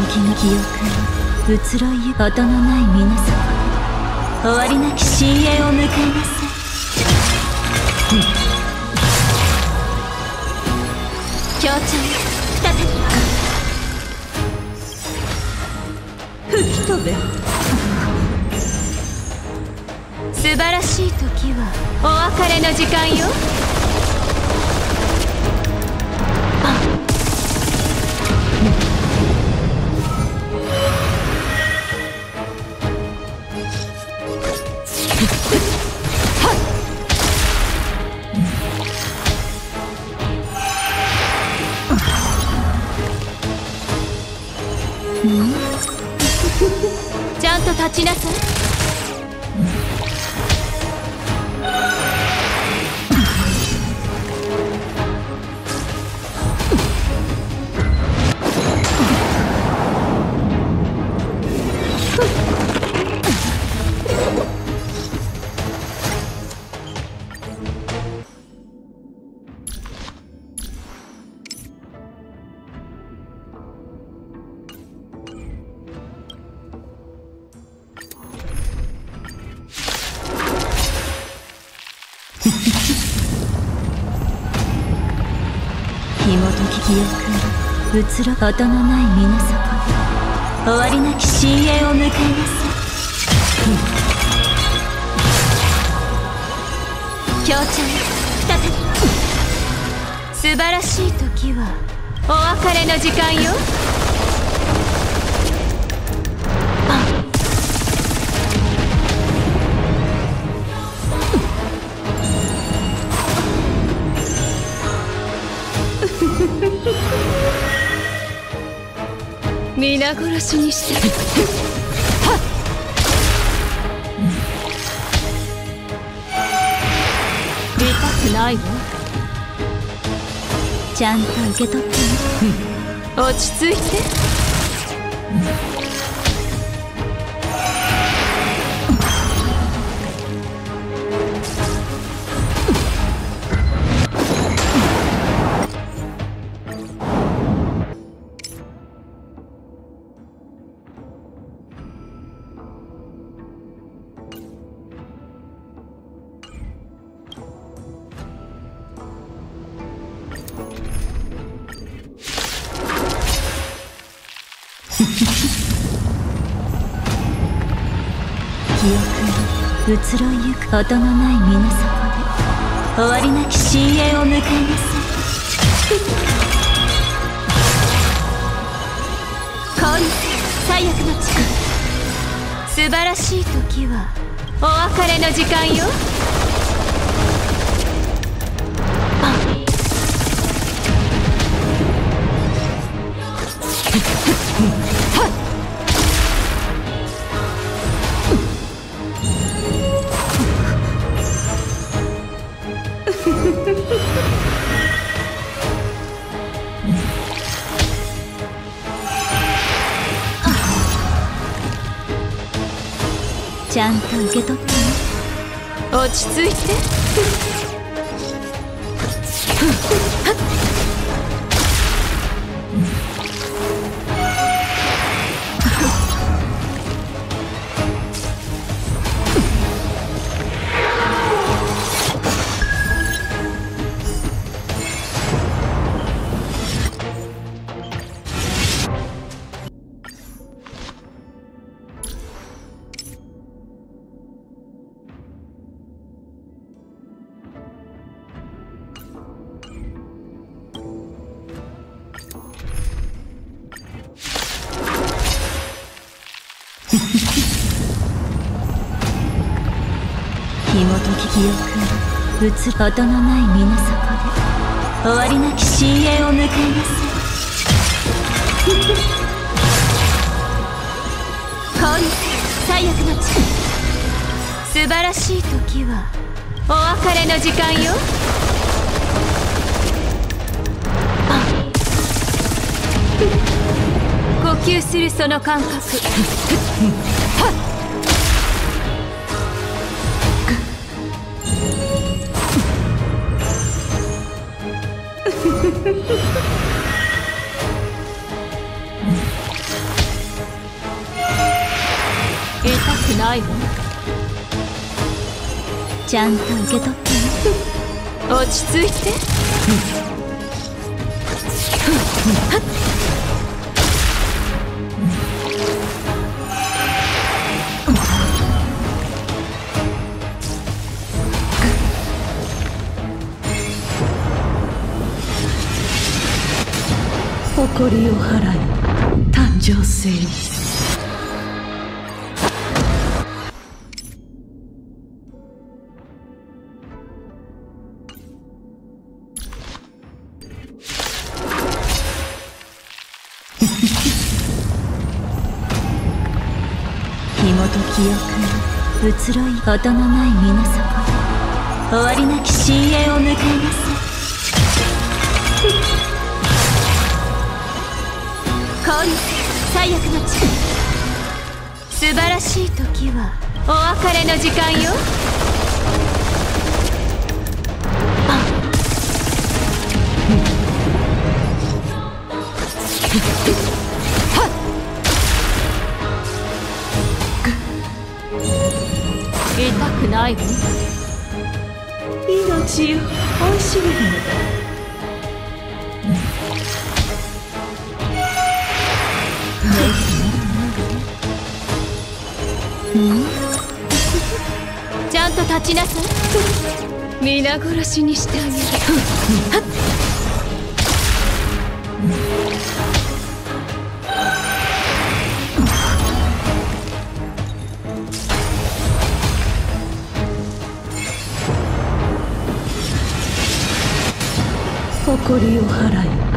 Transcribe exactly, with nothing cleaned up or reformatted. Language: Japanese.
の記憶に移ろいゆく音のない皆様、終わりなき深淵を迎えなさい。協調再び吹き飛べ。素晴らしい時はお別れの時間よ。ちゃんと立ちなさい。記憶に移ろう音のない皆様、終わりなき深淵を迎えなさい。協調再び。素晴らしい時はお別れの時間よ。皆殺しにして痛くないわ。ちゃんと受け取ってね。落ち着いて。記憶に移ろいゆく音のない皆様で、終わりなき深淵を迎えなさい。氷最悪の力。素晴らしい時はお別れの時間よ。ちゃんと受け取ってね。落ち着いて。記憶に移る音のない皆様で、終わりなき深淵を迎えなさい。氷最悪の力。素晴らしい時はお別れの時間よ。呼吸するその感覚。はっないわ。ちゃんと受け取って落ち着いて。誇りを払い誕生せよ。記憶に移ろい音のない水底、終わりなき深淵を迎えます。こういう最悪の力、素晴らしい時はお別れの時間よ。あっ痛くないわ。命を惜しむのだ。ちゃんと立ちなさい。皆殺しにしてあげる。誇りを払い